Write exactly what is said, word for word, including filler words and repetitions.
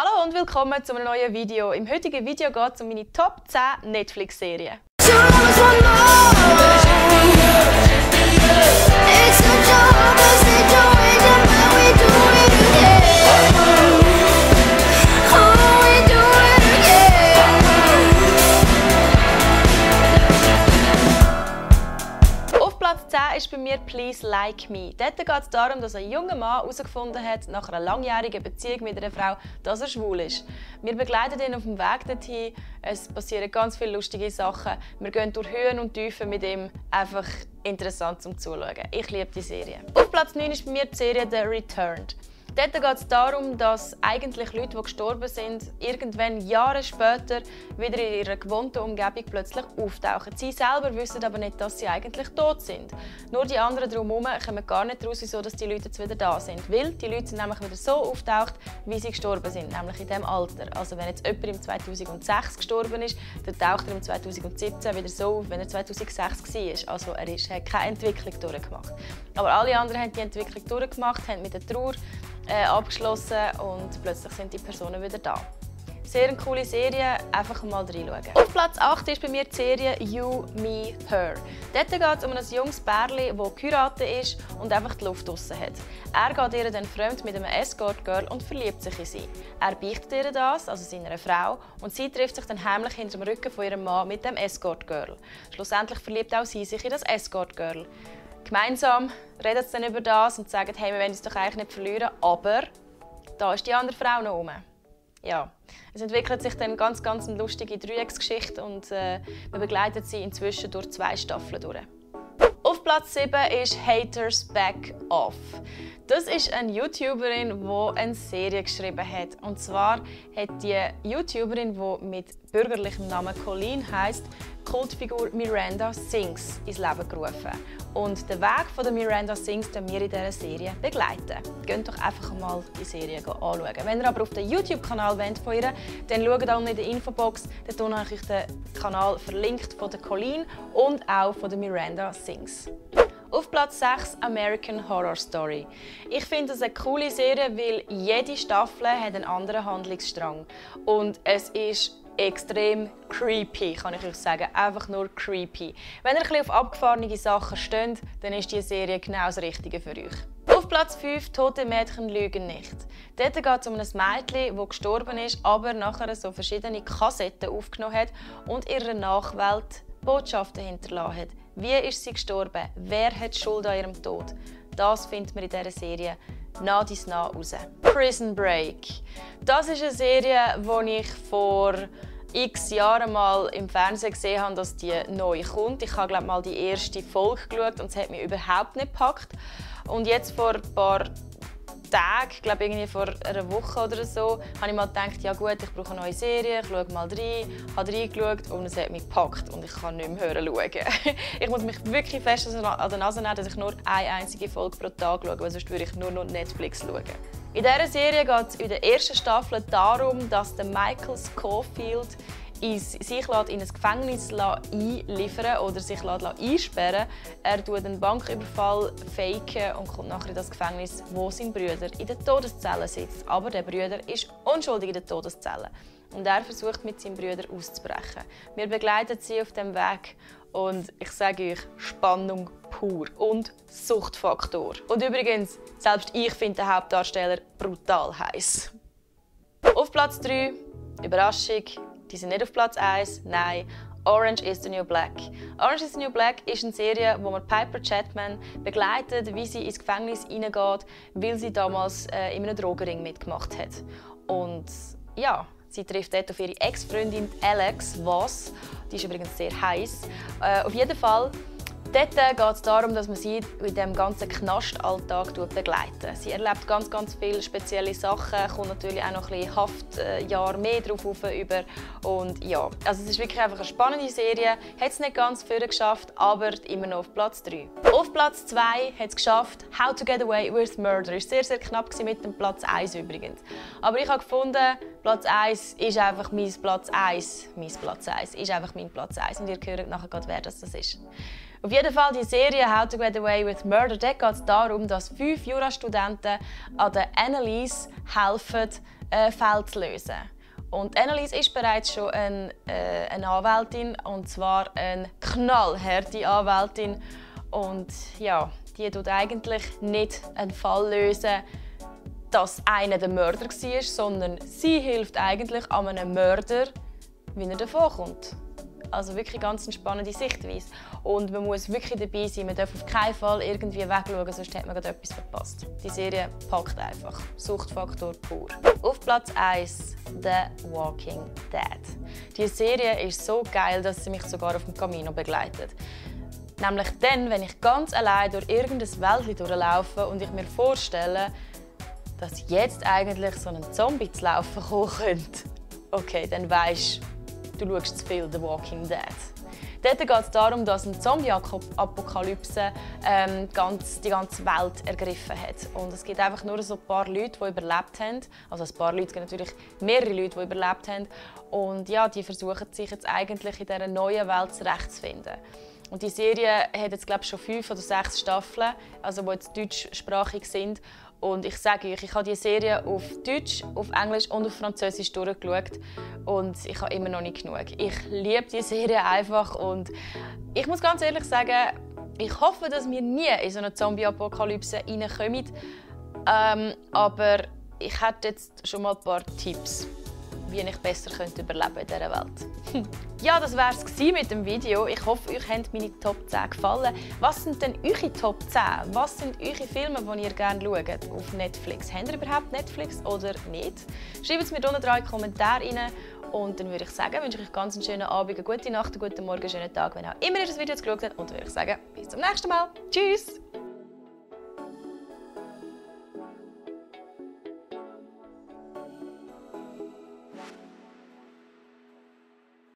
Hallo und willkommen zu einem neuen Video. Im heutigen Video geht es um meine Top zehn Netflix-Serien. Ist bei mir «Please Like Me». Dort geht es darum, dass ein junger Mann herausgefunden hat, nach einer langjährigen Beziehung mit einer Frau, dass er schwul ist. Wir begleiten ihn auf dem Weg dorthin, es passieren ganz viele lustige Sachen, wir gehen durch Höhen und Tiefen mit ihm, einfach interessant zum Zuschauen. Ich liebe die Serie. Auf Platz neun ist bei mir die Serie «The Returned». Dort geht es darum, dass eigentlich Leute, die gestorben sind, irgendwann Jahre später wieder in ihrer gewohnten Umgebung plötzlich auftauchen. Sie selber wissen aber nicht, dass sie eigentlich tot sind. Nur die anderen drumherum kommen gar nicht raus, wieso die Leute jetzt wieder da sind. Weil die Leute sind nämlich wieder so auftaucht, wie sie gestorben sind, nämlich in diesem Alter. Also wenn jetzt jemand im zweitausendsechs gestorben ist, dann taucht er im zweitausendsiebzehn wieder so auf, wenn er zweitausendsechs war. Also er ist, hat keine Entwicklung durchgemacht. Aber alle anderen haben die Entwicklung durchgemacht, haben mit der Trauer abgeschlossen und plötzlich sind die Personen wieder da. Sehr eine coole Serie, einfach mal reinschauen. Auf Platz acht ist bei mir die Serie You, Me, Her. Dort geht es um ein junges Pärchen, das geheiratet ist und einfach die Luft draussen hat. Er geht ihr dann fremd mit einem Escort-Girl und verliebt sich in sie. Er beichtet ihr das, also seiner Frau, und sie trifft sich dann heimlich hinter dem Rücken von ihrem Mann mit dem Escort-Girl. Schlussendlich verliebt auch sie sich in das Escort-Girl. Gemeinsam reden sie dann über das und sagen, hey, wir wollen es doch eigentlich nicht verlieren, aber da ist die andere Frau noch rum. Ja, es entwickelt sich dann ganz, ganz eine lustige Dreiecksgeschichte und äh, wir begleiten sie inzwischen durch zwei Staffeln durch. Auf Platz sieben ist «Haters Back Off». Das ist eine YouTuberin, die eine Serie geschrieben hat. Und zwar hat die YouTuberin, die mit bürgerlichem Namen Colleen heisst, Kultfigur Miranda Sings ins Leben gerufen. Und den Weg von der Miranda Sings den wir in dieser Serie begleiten. Geht doch einfach mal die Serie anschauen. Wenn ihr aber auf den YouTube-Kanal von ihr wollt, dann schaut auch in der Infobox. Dort habe ich den Kanal verlinkt von der Colleen und auch von der Miranda Sings. Auf Platz sechs American Horror Story. Ich finde es eine coole Serie, weil jede Staffel hat einen anderen Handlungsstrang. Und es ist extrem creepy, kann ich euch sagen. Einfach nur creepy. Wenn ihr ein bisschen auf abgefahrene Sachen steht, dann ist diese Serie genau das Richtige für euch. Auf Platz fünf «Tote Mädchen lügen nicht». Dort geht es um ein Mädchen, das gestorben ist, aber nachher so verschiedene Kassetten aufgenommen hat und ihrer Nachwelt Botschaften hinterlassen hat. Wie ist sie gestorben? Wer hat Schuld an ihrem Tod? Das findet man in dieser Serie nah dies nah raus. «Prison Break». Das ist eine Serie, die ich vor x Jahren mal im Fernsehen gesehen habe, dass die neu kommt. Ich habe, glaube ich, mal die erste Folge geschaut und es hat mich überhaupt nicht gepackt. Und jetzt vor ein paar Tagen, ich glaube irgendwie vor einer Woche oder so, habe ich mal gedacht, ja gut, ich brauche eine neue Serie, ich schaue mal rein, habe reingeschaut und es hat mich gepackt und ich kann nicht mehr hören schauen. Ich muss mich wirklich fest an der Nase nehmen, dass ich nur eine einzige Folge pro Tag schaue, weil sonst würde ich nur noch Netflix schauen. In dieser Serie geht es in der ersten Staffel darum, dass der Michael Schofield sich in ein Gefängnis einliefern oder sich einsperren lässt. Er tut einen Banküberfall faken und kommt nachher in das Gefängnis, wo sein Bruder in der Todeszelle sitzt. Aber der Bruder ist unschuldig in der Todeszelle. Und er versucht, mit seinem Bruder auszubrechen. Wir begleiten sie auf dem Weg. Und ich sage euch, Spannung pur und Suchtfaktor. Und übrigens, selbst ich finde den Hauptdarsteller brutal heiß. Auf Platz drei, Überraschung, die sind nicht auf Platz eins, nein. «Orange is the New Black». «Orange is the New Black» ist eine Serie, wo man Piper Chapman begleitet, wie sie ins Gefängnis hineingeht, weil sie damals äh, in einem Drogenring mitgemacht hat. Und ja, sie trifft dort auf ihre Ex-Freundin Alex Voss. Die ist übrigens sehr heiß. Äh, auf jeden Fall, dort geht es darum, dass man sie in dem ganzen Knastalltag begleitet. Sie erlebt ganz, ganz viele spezielle Sachen, kommt natürlich auch noch ein bisschen Haftjahr mehr drauf über. Und ja, also es ist wirklich einfach eine spannende Serie. Hat es nicht ganz vorne geschafft, aber immer noch auf Platz drei. Auf Platz zwei hat es geschafft, «How to get away with murder». Ist sehr, sehr knapp mit dem Platz eins übrigens. Aber ich habe gefunden, Platz eins ist einfach mein Platz eins. Mein Platz eins ist einfach mein Platz eins. Und ihr hört nachher gerade, wer das ist. Auf jeden Fall die Serie «How to get away with murder». Dort geht es darum, dass fünf Jurastudenten an der Annalise helfen, äh, Fälle zu lösen. Und Annalise ist bereits schon ein, äh, eine Anwältin, und zwar eine knallharte Anwältin. Und ja, die tut eigentlich nicht einen Fall lösen, dass einer der Mörder war, sondern sie hilft eigentlich an einem Mörder, wenn er davonkommt. Also wirklich ganz eine spannende Sichtweise. Und man muss wirklich dabei sein, man darf auf keinen Fall irgendwie wegschauen, sonst hat man gerade etwas verpasst. Die Serie packt einfach. Suchtfaktor pur. Auf Platz eins The Walking Dead. Die Serie ist so geil, dass sie mich sogar auf dem Camino begleitet. Nämlich dann, wenn ich ganz allein durch irgendein Wäldchen durchlaufe und ich mir vorstelle, dass jetzt eigentlich so ein Zombie zu laufen kommen könnte. Okay, dann weisst du, du schaust zu viel The Walking Dead. Dort geht es darum, dass eine Zombie-Apokalypse ähm, ganz, die ganze Welt ergriffen hat. Und es gibt einfach nur so ein paar Leute, die überlebt haben. Also ein paar Leute, es gibt natürlich mehrere Leute, die überlebt haben. Und ja, die versuchen sich jetzt eigentlich in dieser neuen Welt zurechtzufinden. Und die Serie hat jetzt, glaube ich, schon fünf oder sechs Staffeln, also die jetzt deutschsprachig sind. Und ich sage euch, ich habe die Serie auf Deutsch, auf Englisch und auf Französisch durchgeschaut. Und ich habe immer noch nicht genug. Ich liebe die Serie einfach. Und ich muss ganz ehrlich sagen, ich hoffe, dass wir nie in so eine Zombie-Apokalypse reinkommen. Ähm, aber ich hätte jetzt schon mal ein paar Tipps, wie ich besser überleben könnte in dieser Welt. Ja, das war es mit dem Video. Ich hoffe, euch haben meine Top zehn gefallen. Was sind denn eure Top zehn? Was sind eure Filme, die ihr gerne schaut auf Netflix? Habt ihr überhaupt Netflix oder nicht? Schreibt es mir unten in die Kommentare rein. Und dann würde ich sagen, wünsche ich euch ganz einen schönen Abend, eine gute Nacht, einen guten Morgen, einen schönen Tag, wenn auch immer ihr das Video geschaut habt. Und dann würde ich sagen, bis zum nächsten Mal. Tschüss!